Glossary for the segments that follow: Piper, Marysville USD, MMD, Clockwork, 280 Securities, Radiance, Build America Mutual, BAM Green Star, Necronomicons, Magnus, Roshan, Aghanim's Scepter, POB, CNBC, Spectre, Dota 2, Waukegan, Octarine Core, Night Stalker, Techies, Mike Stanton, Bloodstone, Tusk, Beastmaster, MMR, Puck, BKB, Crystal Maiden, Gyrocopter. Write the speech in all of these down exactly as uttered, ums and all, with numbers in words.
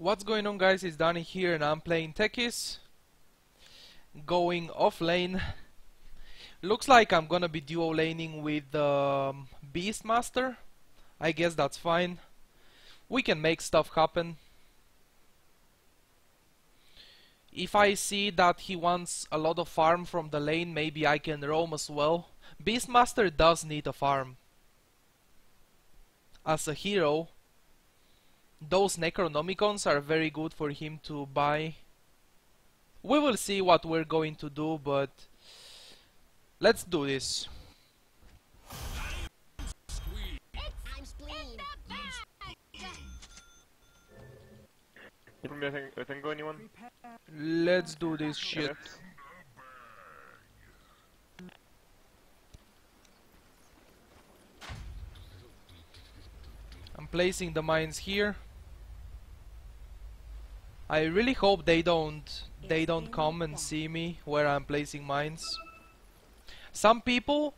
What's going on, guys? It's Danny here and I'm playing Techies, going off lane. Looks like I'm gonna be duo laning with um, Beastmaster. I guess that's fine. We can make stuff happen. If I see that he wants a lot of farm from the lane, maybe I can roam as well. Beastmaster does need a farm. As a hero, those Necronomicons are very good for him to buy. We will see what we're going to do, but let's do this. Let's do this shit. I'm placing the mines here. I really hope they don't they don't come and see me where I'm placing mines. Some people,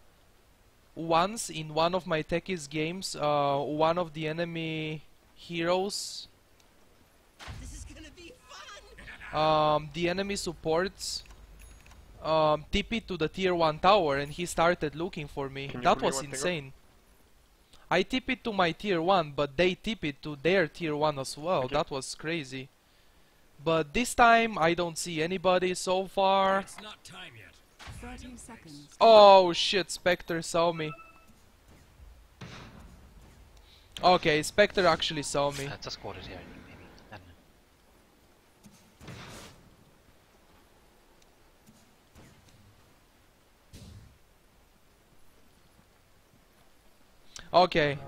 once in one of my Techies games, uh, one of the enemy heroes, this is gonna be fun. Um, the enemy supports um, T P to the tier one tower and he started looking for me. Can that was insane. I T P'd to my tier one, but they T P'd to their tier one as well. Okay. That was crazy. But this time I don't see anybody so far. It's not time yet. thirteen seconds. Oh shit, Spectre saw me. Okay, Spectre actually saw me. That's a squad here, maybe. I don't know. Okay.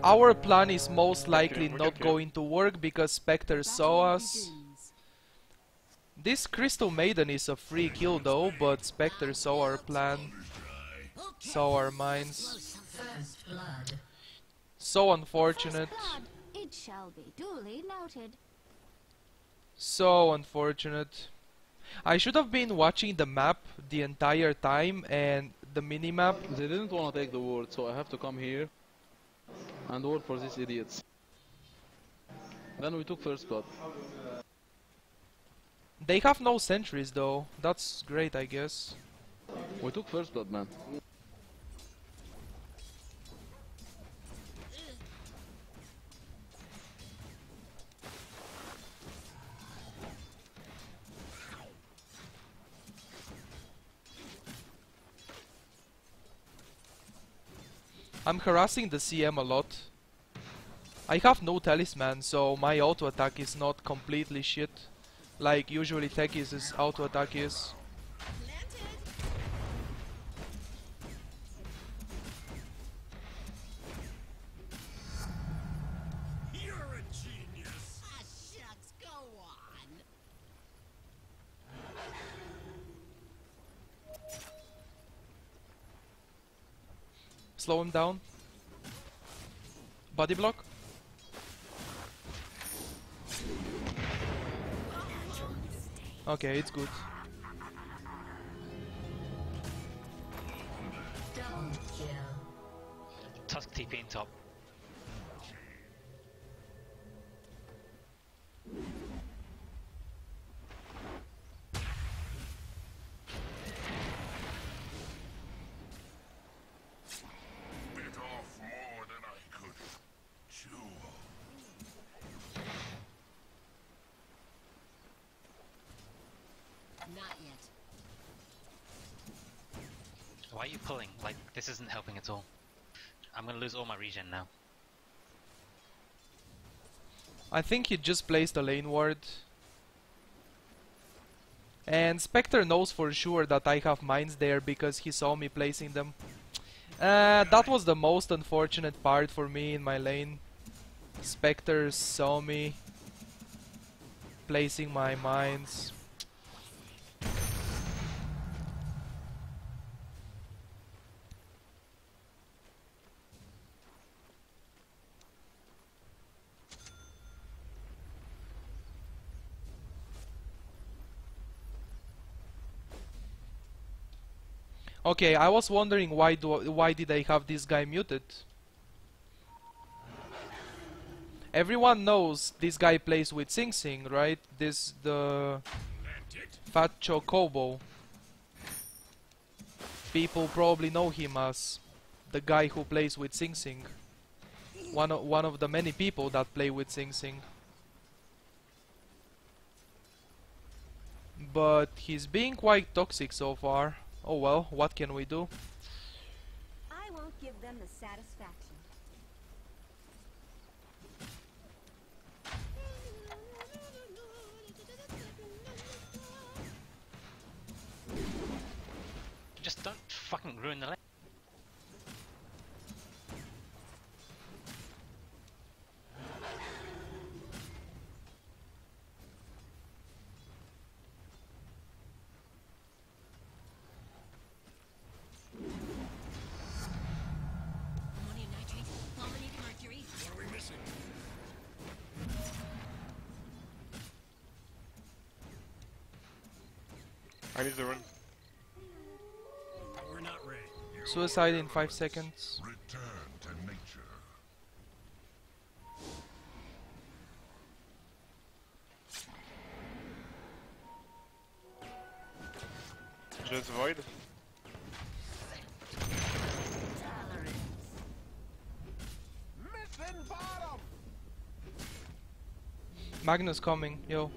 Our plan is most likely not going to work because Spectre saw us. This Crystal Maiden is a free kill though, but Spectre saw our plan, saw our mines. So unfortunate. So unfortunate. I should have been watching the map the entire time and the minimap. They didn't want to take the ward, so I have to come here and ward for these idiots. Then we took first blood. They have no sentries though, that's great I guess. We took first blood, man. I'm harassing the C M a lot. I have no talisman, so my auto attack is not completely shit, like usually Techies' auto attack is. You're a genius. Ah, shucks, go on. Slow him down. Body block. Okay, it's good. Tusk T P in top. Why are you pulling? Like, this isn't helping at all. I'm gonna lose all my regen now. I think he just placed a lane ward. And Spectre knows for sure that I have mines there because he saw me placing them. Uh, that was the most unfortunate part for me in my lane. Spectre saw me placing my mines. Okay, I was wondering why do why did I have this guy muted? Everyone knows this guy plays with Sing Sing, right? This the Fat Chocobo. People probably know him as the guy who plays with Sing Sing. One of, one of the many people that play with Sing Sing. But he's being quite toxic so far. Oh well, what can we do? I won't give them the satisfaction. Just don't fucking ruin the lane. I need to run. We're not ready. Suicide in five seconds. Return to nature. Just void. Missing bottom. Magnus coming, yo.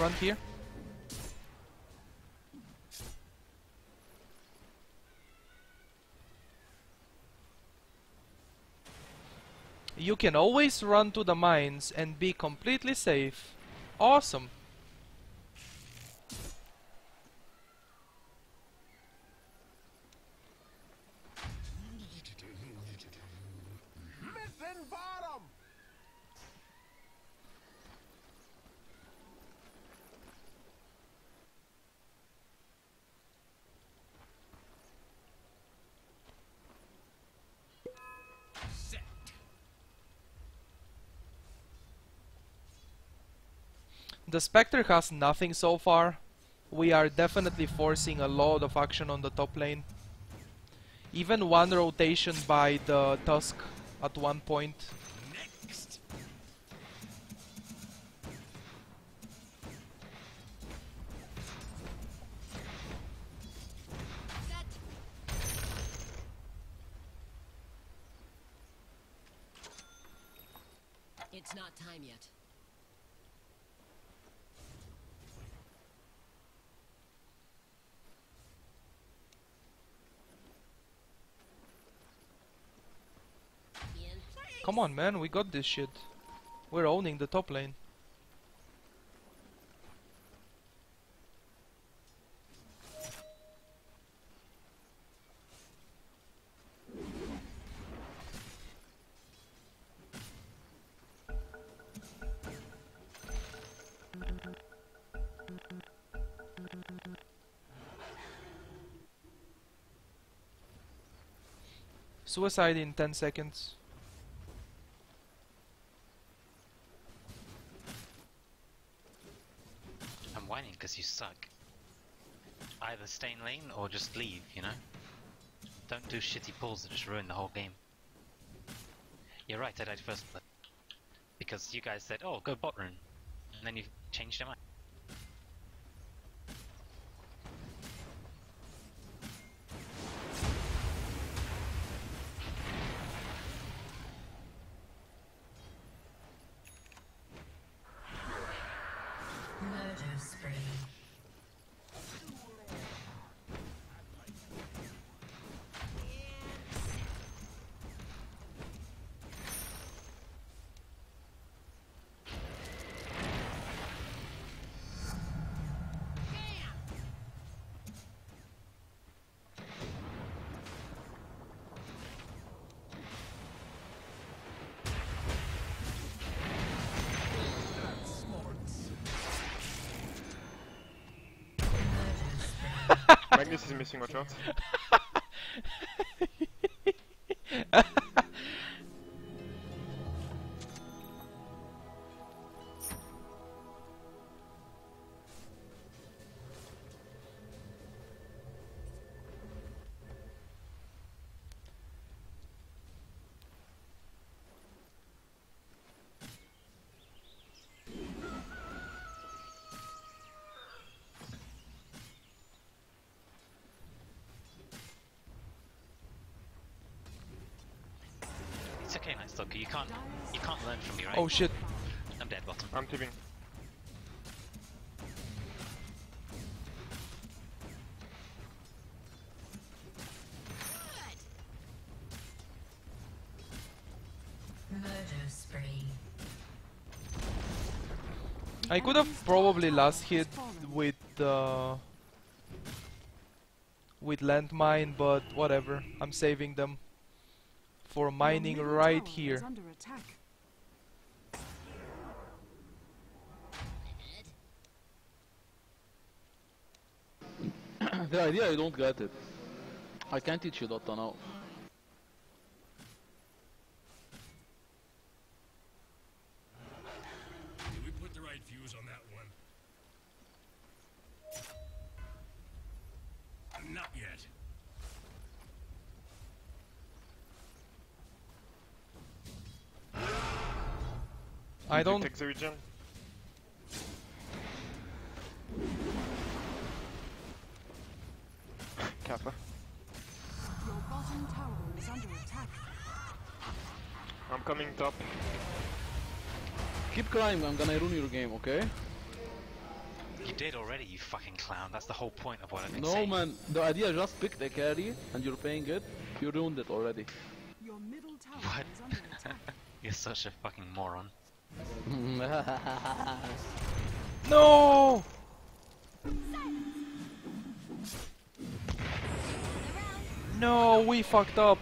Run here. You can always run to the mines and be completely safe. Awesome. The Spectre has nothing so far. We are definitely forcing a lot of action on the top lane. Even one rotation by the Tusk at one point. Next. It's not time yet. Come on, man, we got this shit. We're owning the top lane. Suicide in ten seconds. You suck. Either stay in lane or just leave, you know? Don't do shitty pulls that just ruin the whole game. You're right, I died first play. Because you guys said, oh, go bot rune. And then you changed your mind. Magnus is missing, watch out. Night Stalker. You can't, you can't learn from me, right? Oh shit! I'm dead bottom. I'm tipping. I could have probably last hit with uh, with landmine, but whatever. I'm saving them for mining right here. The idea I don't get it. I can't teach you Dota now. I don't take the region. Kappa. Your bottom tower is under attack. I'm coming top. Keep climbing, I'm gonna ruin your game, okay? You did already, you fucking clown. That's the whole point of what I've been no, saying. No man, the idea just pick the carry and you're paying it. You ruined it already. Your middle tower what? Is under attack. You're such a fucking moron. No! No, we fucked up.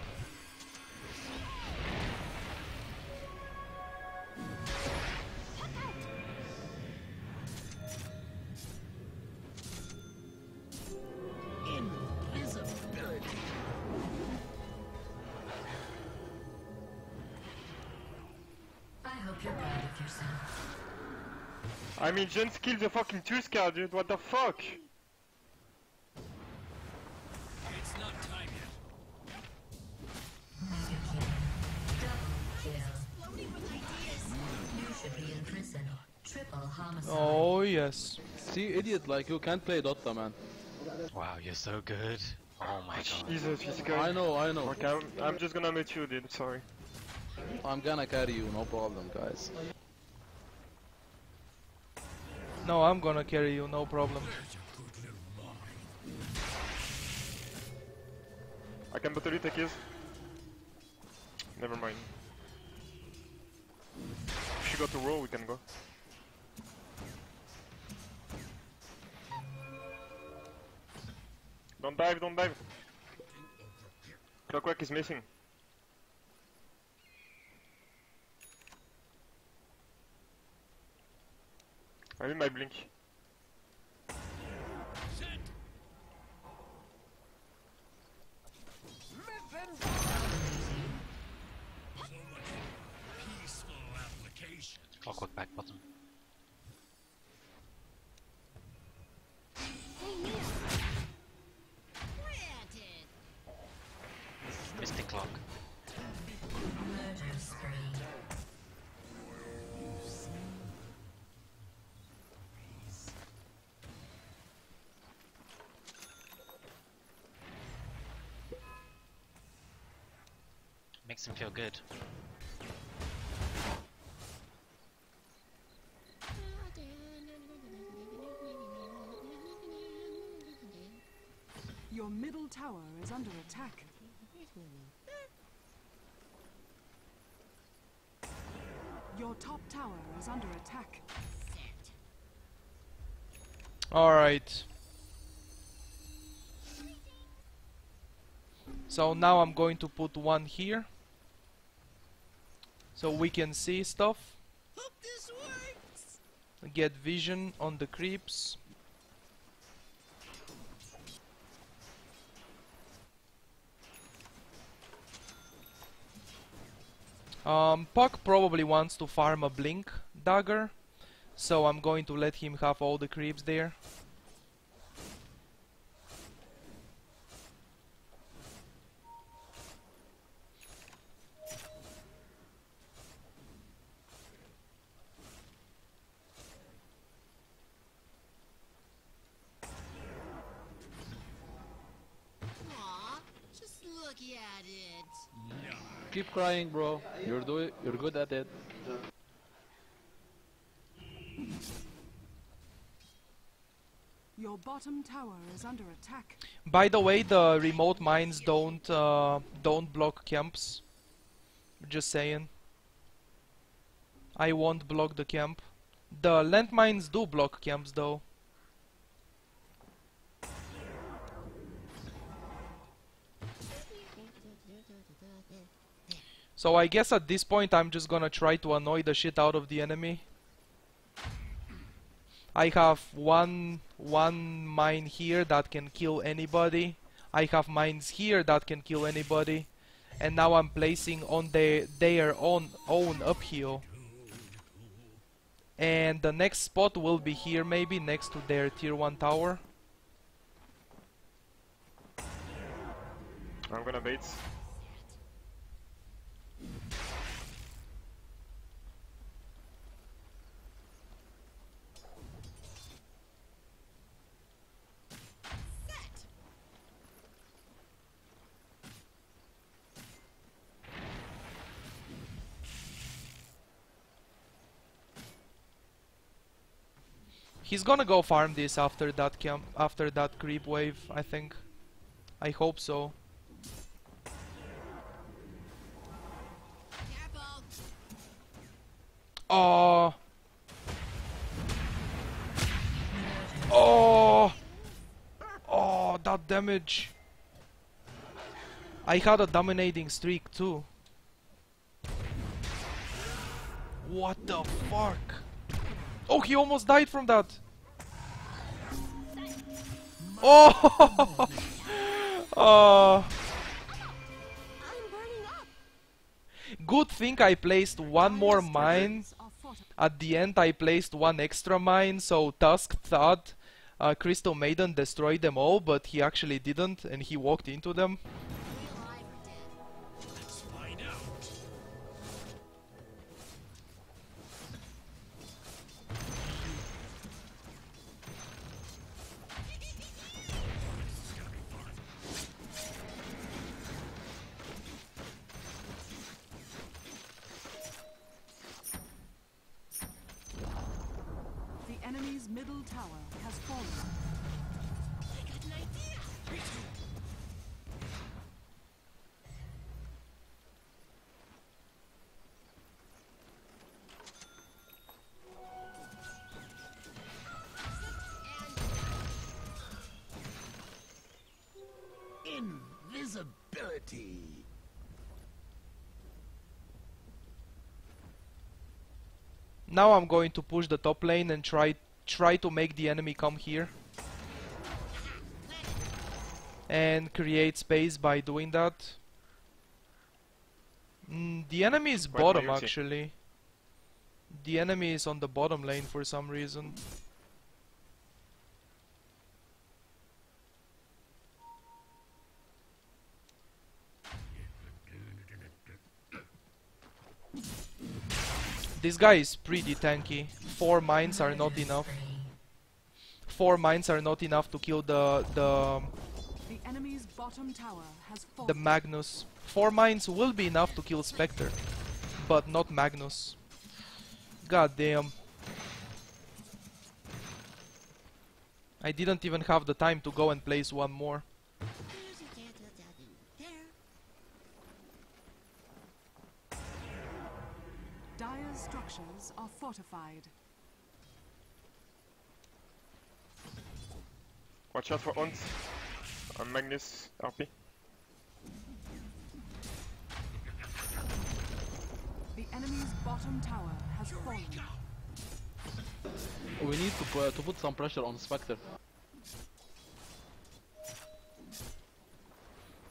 I mean, Jens killed the fucking Tusk, dude. What the fuck? It's not time yet. Oh yes. See, idiot like you can't play Dota, man. Wow, you're so good. Oh my god. Jesus, he's good. I know, I know. Okay, I'm, I'm just gonna meet you, dude. Sorry. I'm gonna carry you, no problem, guys. No, I'm gonna carry you, no problem. I can battery techies. Never mind. If she got to roll, we can go. Don't dive, don't dive. Clockwork is missing. I need my blink. Clockwork back bottom. Missed the clock. Makes him feel good. Your middle tower is under attack. Your top tower is under attack. All right. So now I'm going to put one here. So we can see stuff. Hope this works. Get vision on the creeps. Um, Puck probably wants to farm a blink dagger, so I'm going to let him have all the creeps there. Look at it. Yeah. keep crying, bro. You're doing, you're good at it. Your bottom tower is under attack. By the way, the remote mines don't uh, don't block camps. Just saying. I won't block the camp. The landmines do block camps, though. So I guess at this point I'm just gonna try to annoy the shit out of the enemy. I have one one mine here that can kill anybody. I have mines here that can kill anybody. And now I'm placing on the, their own, own uphill. And the next spot will be here, maybe, next to their tier one tower. I'm gonna bait. He's gonna go farm this after that camp, after that creep wave, I think. I hope so. Oh. Oh. Oh, that damage. I had a dominating streak too. What the fuck? Oh, he almost died from that! Oh! uh. Good thing I placed one more mine. At the end I placed one extra mine, so Tusk thought uh, Crystal Maiden destroyed them all, but he actually didn't, and he walked into them. Middle tower has fallen. I got an idea. Invisibility. Now I'm going to push the top lane and try Try to make the enemy come here and create space by doing that. Mm, the enemy is bottom, actually. The enemy is on the bottom lane for some reason. This guy is pretty tanky. Four mines are not enough. Four mines are not enough to kill the the the enemy's bottom tower has fallen. The Magnus. Four mines will be enough to kill Spectre, but not Magnus. God damn. I didn't even have the time to go and place one more. Structures are fortified. Watch out for Ons. I'm Magnus R P. The enemy's bottom tower has fallen. We need to, uh, to put some pressure on Spectre.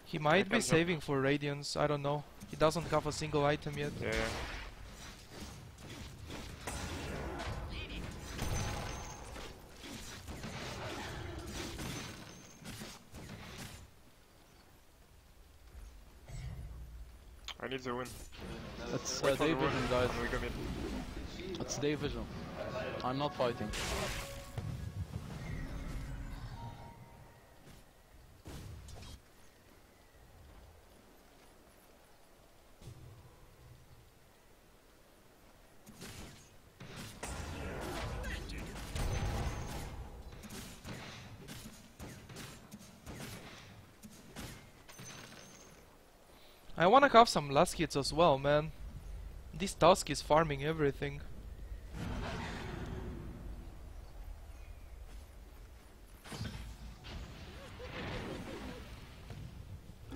He might be saving for Radiance, I don't know. He doesn't have a single item yet. Yeah. I need the win. It's uh, day vision, guys. It's day vision. I'm not fighting. I wanna have some last hits as well, man. This Tusk is farming everything.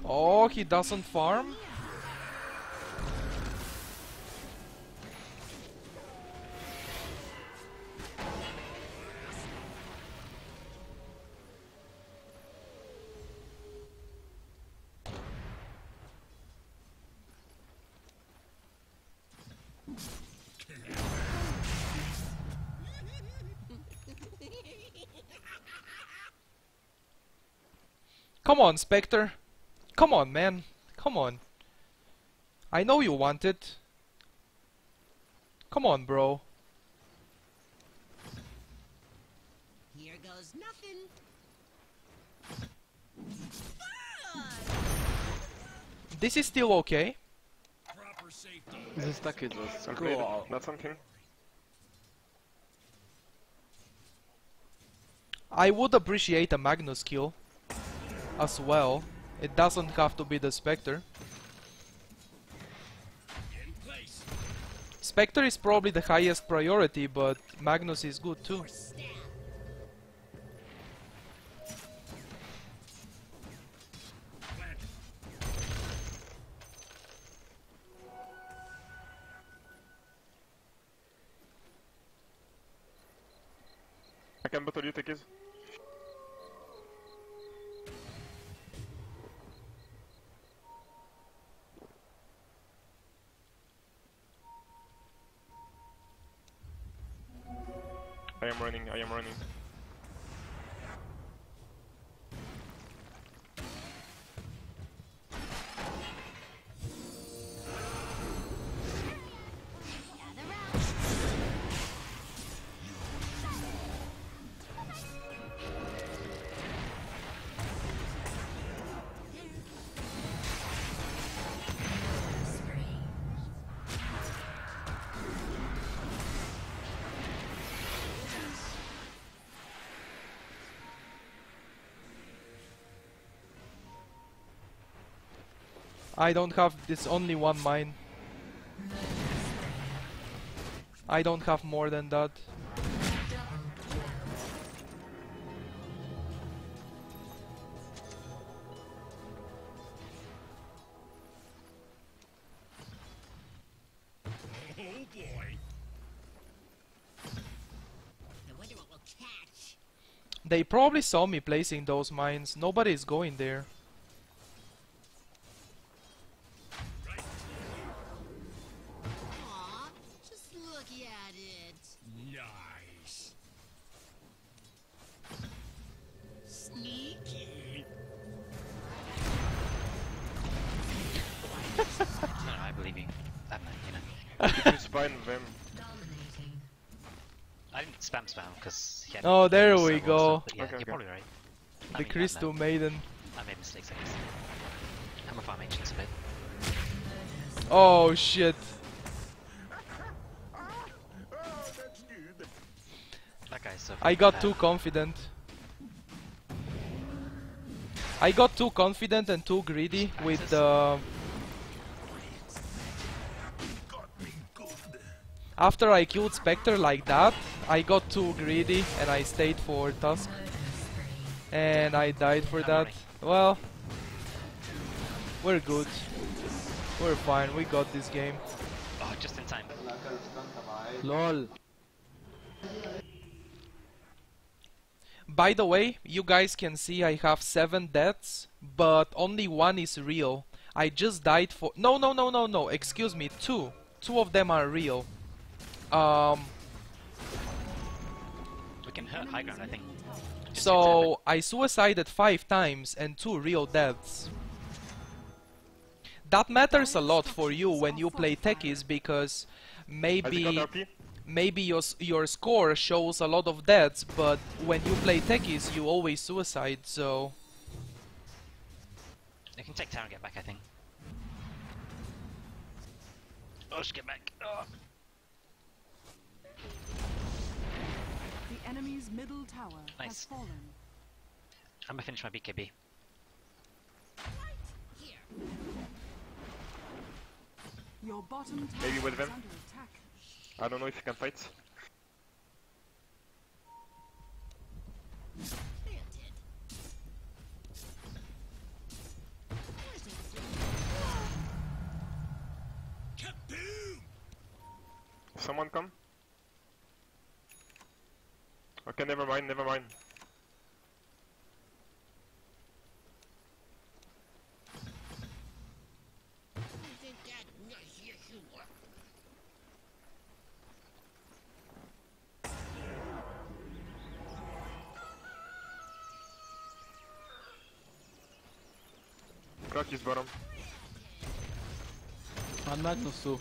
Oh, he doesn't farm? Come on, Spectre. Come on, man. Come on. I know you want it. Come on, bro. Here goes nothing. This is still okay. Proper safety. This is stuck in this. Cool. Not something. I would appreciate a Magnus kill as well. It doesn't have to be the Spectre. Spectre is probably the highest priority, but Magnus is good too. I can battle you, Techies. I am running, I am running. I don't have this only one mine. I don't have more than that. They probably saw me placing those mines. Nobody is going there. Oh, there we so go. Yeah, okay, you're okay. Probably right. The I mean, Crystal Maiden. I made mistakes, I guess. I'm a farm agent a bit. Oh shit. That guy's so I got bad. too confident. I got too confident and too greedy Access. with the. Uh, After I killed Spectre like that, I got too greedy and I stayed for Tusk. And I died for that. Well, we're good. We're fine, we got this game. Oh, just in time. LOL. By the way, you guys can see I have seven deaths, but only one is real. I just died for... No, no, no, no, no, excuse me, two. Two of them are real. Um, we can hurt high ground, I think. Just so I suicided five times and two real deaths. That matters a lot for you when you play Techies, because maybe maybe your your score shows a lot of deaths, but when you play Techies, you always suicide. So I can take tower and get back, I think. Oh, just get back. Oh. The enemy's middle tower nice. has fallen. I'm gonna finish my B K B. Right here. Your bottom tower maybe with them. I don't know if you can fight. Someone come? Okay, never mind, never mind. Clock is bottom. I'm not no soup.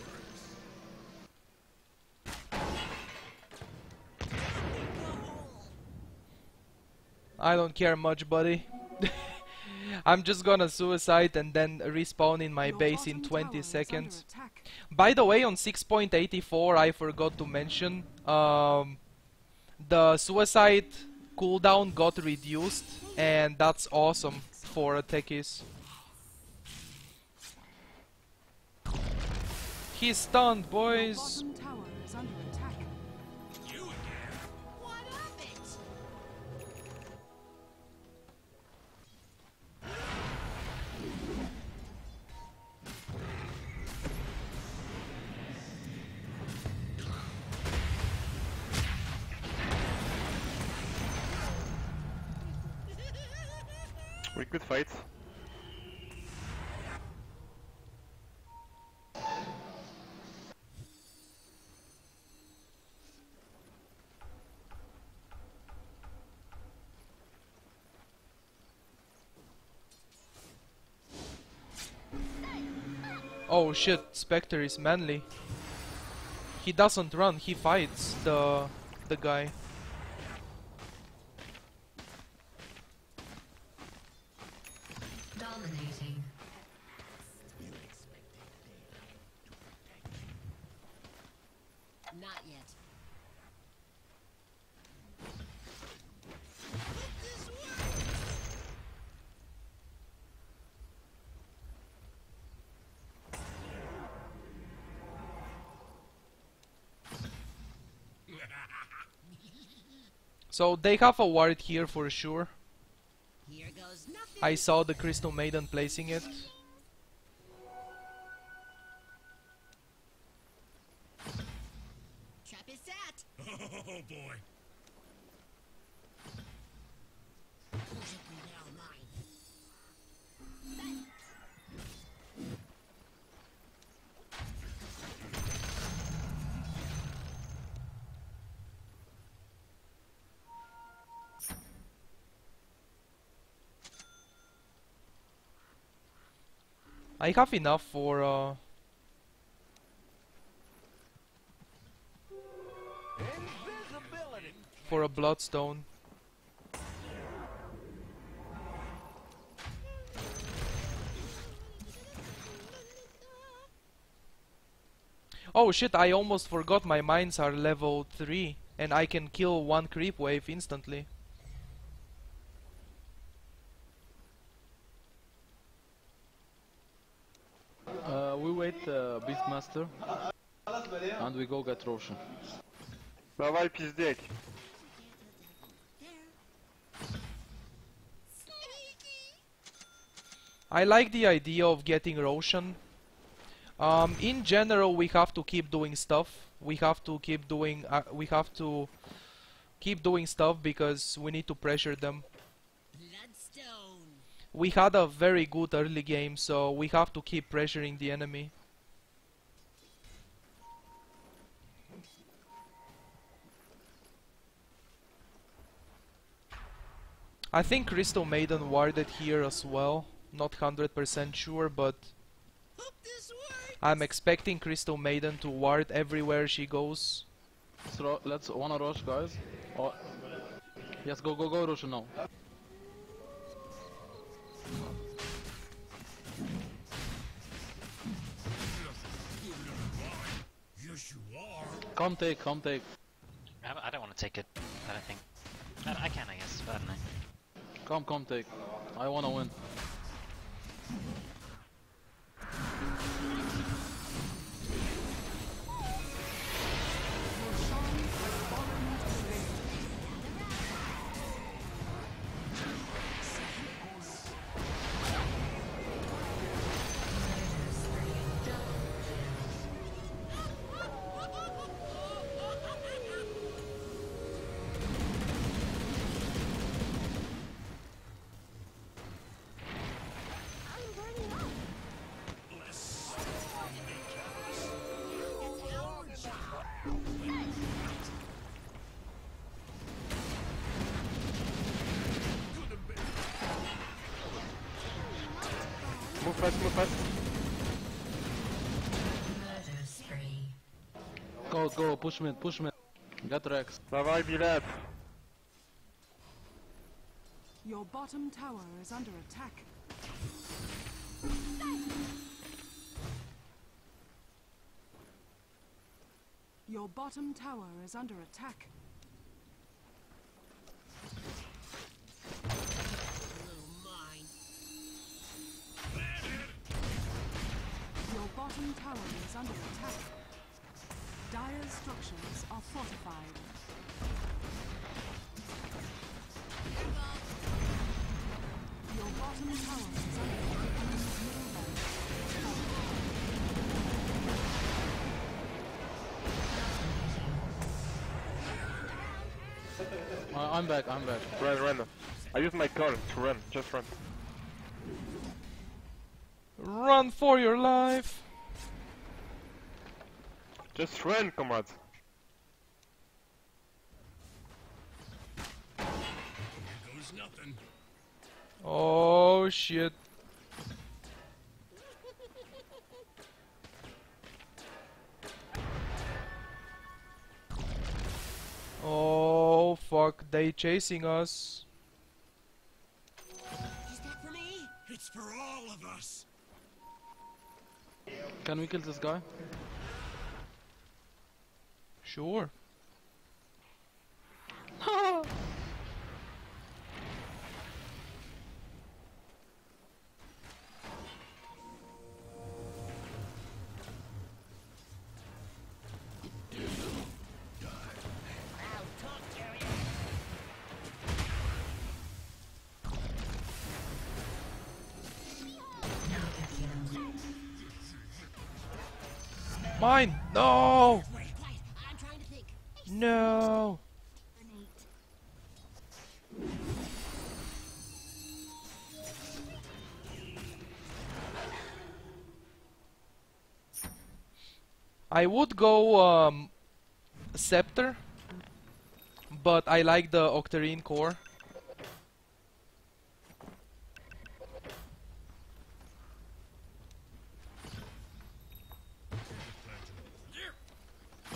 I don't care much, buddy. I'm just gonna suicide and then respawn in my base in twenty seconds. By the way, on six point eight four I forgot to mention, um, the suicide cooldown got reduced, and that's awesome for a techies. He's stunned, boys! We could fight. Oh shit, Spectre is manly. He doesn't run, he fights the the guy. So they have a ward here for sure. Here goes nothing. I saw the Crystal Maiden placing it. Trap is set. Oh boy. I have enough for uh for a Bloodstone. Oh shit, I almost forgot my mines are level three and I can kill one creep wave instantly. Uh, Beastmaster, and we go get Roshan. Давай пиздеть. I like the idea of getting Roshan. Um, in general, we have to keep doing stuff. We have to keep doing. Uh, we have to keep doing stuff because we need to pressure them. Bloodstone. We had a very good early game, so we have to keep pressuring the enemy. I think Crystal Maiden warded here as well, not one hundred percent sure, but I'm expecting Crystal Maiden to ward everywhere she goes. So, let's wanna rush, guys. Oh. Yes, go, go, go, rush now. Yes, you are. Come take, come take. I don't want to take it, I don't think. I, I can, I guess, but I don't know. Come, come, take. I wanna win. fast, move fast. Go, go, push mid, push mid. Got Rex. Давай, билет. Your bottom tower is under attack. Your bottom tower is under attack. Your bottom tower is under attack. Dire structures are fortified. Your bottom tower is under attack. Uh, I'm back, I'm back. Run, run. I use my call to run, just run. Run for your life! Just run, comrade! There goes nothing. Oh shit. Oh fuck, they chasing us. Is that for me? It's for all of us. Can we kill this guy? Sure. Mine! No! No! I would go um, Scepter, but I like the Octarine Core.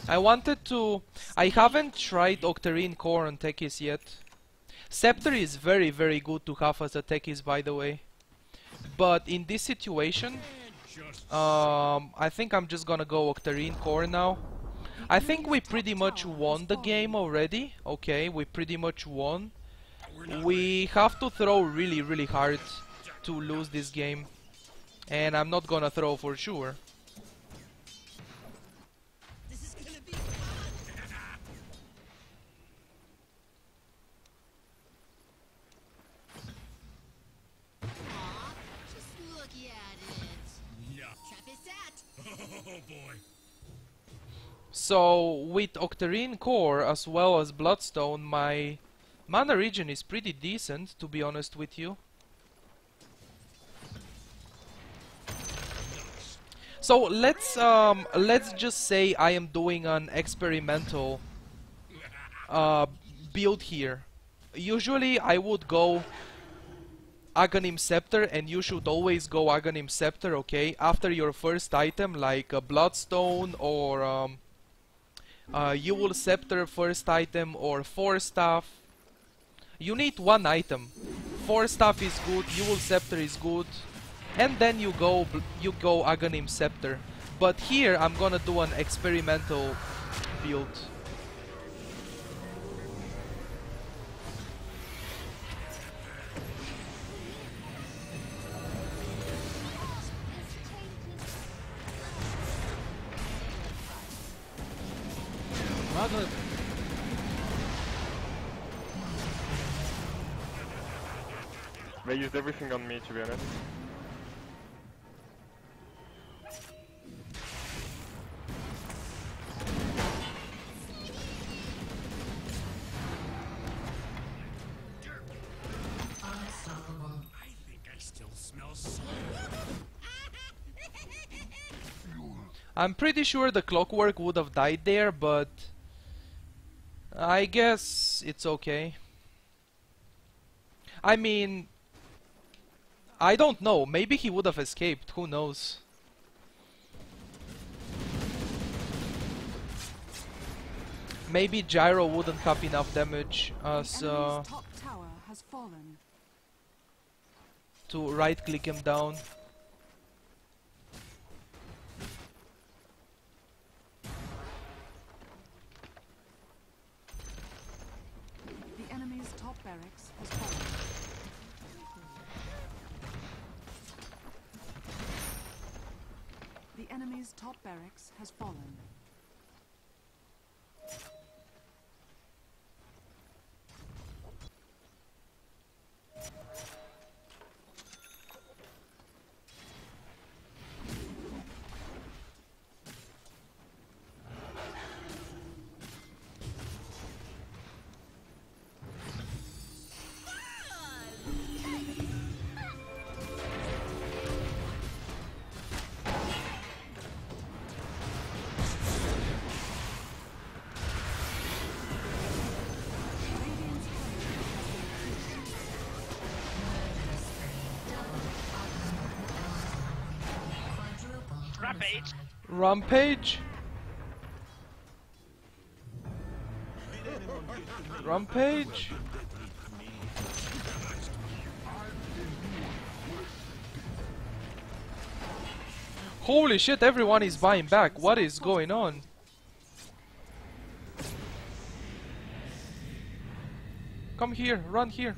I wanted to... I haven't tried Octarine Core on Techies yet. Scepter is very very good to have as a Techies, by the way. But in this situation... Um, I think I'm just gonna go Octarine Core now. I think we pretty much won the game already. Okay, we pretty much won. We have to throw really really hard to lose this game. And I'm not gonna throw for sure. So, with Octarine Core as well as Bloodstone, my mana region is pretty decent, to be honest with you. So, let's um, let's just say I am doing an experimental uh, build here. Usually I would go Aghanim's Scepter, and you should always go Aghanim's Scepter, okay? After your first item, like a Bloodstone or... Um, Uh, you will Scepter first item or four staff. You need one item. Four staff is good. You will Scepter is good, and then you go you go Aghanim's Scepter. But here I'm gonna do an experimental build. Magnus. They used everything on me, to be honest. I think I still smell something. I'm pretty sure the Clockwork would have died there, but I guess it's okay. I mean, I don't know. Maybe he would have escaped. Who knows? Maybe Gyro wouldn't have enough damage as uh, to right-click him down. The enemy's top barracks has fallen. The enemy's top barracks has fallen. Rampage. Rampage. Rampage. Holy shit, everyone is buying back. What is going on? Come here, run here.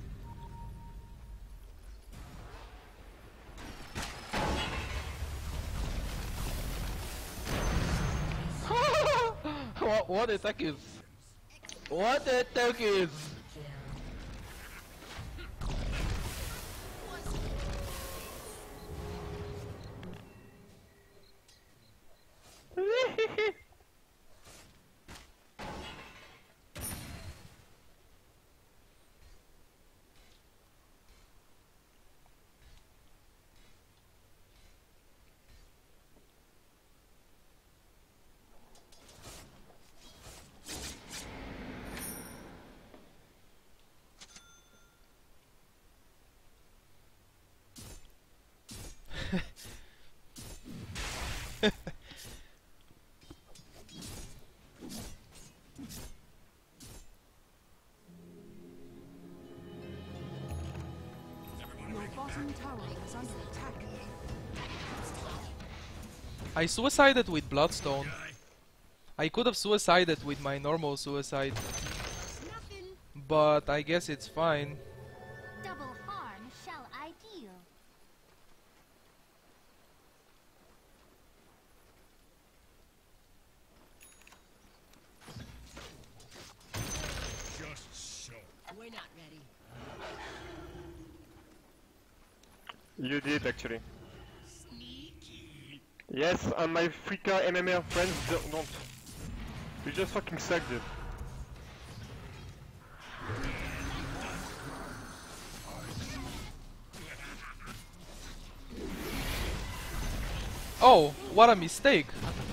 What the Techies? What the Techies? I suicided with Bloodstone. I could have suicided with my normal suicide, but I guess it's fine. Double harm shall I deal. Just so. We're not ready. You did actually. Yes, and my freaka M M R friends don't, don't. We just fucking suck, dude. Oh, what a mistake! What the fuck?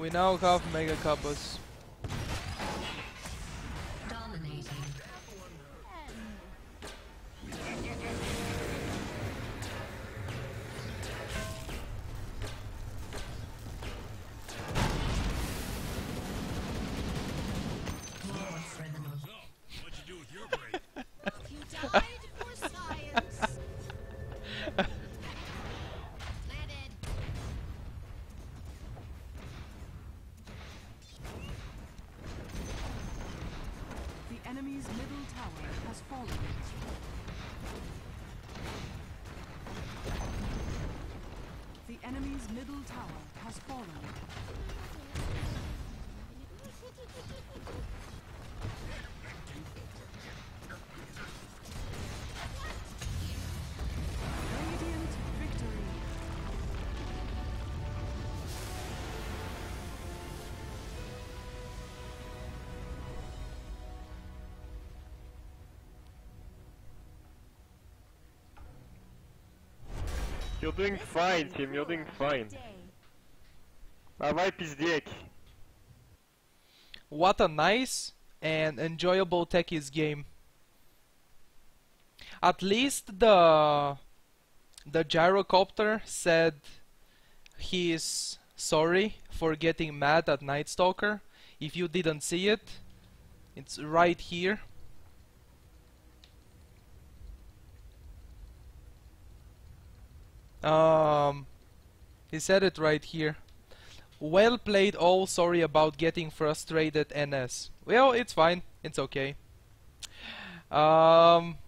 We now have mega coppers. You're doing fine, team, you're doing fine. My wipe is deck. What a nice and enjoyable Techies game. At least the the Gyrocopter said he is sorry for getting mad at Night Stalker. If you didn't see it, it's right here. Um, he said it right here. Well played all, sorry about getting frustrated N S. Well, it's fine, it's okay. Um,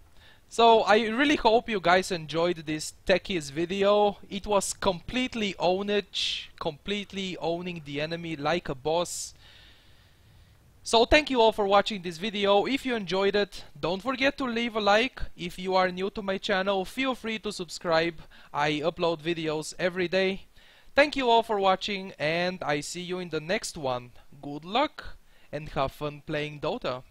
so I really hope you guys enjoyed this Techies video. It was completely ownage, completely owning the enemy like a boss. So thank you all for watching this video. If you enjoyed it, don't forget to leave a like. If you are new to my channel, feel free to subscribe. I upload videos every day. Thank you all for watching, and I see you in the next one. Good luck and have fun playing Dota.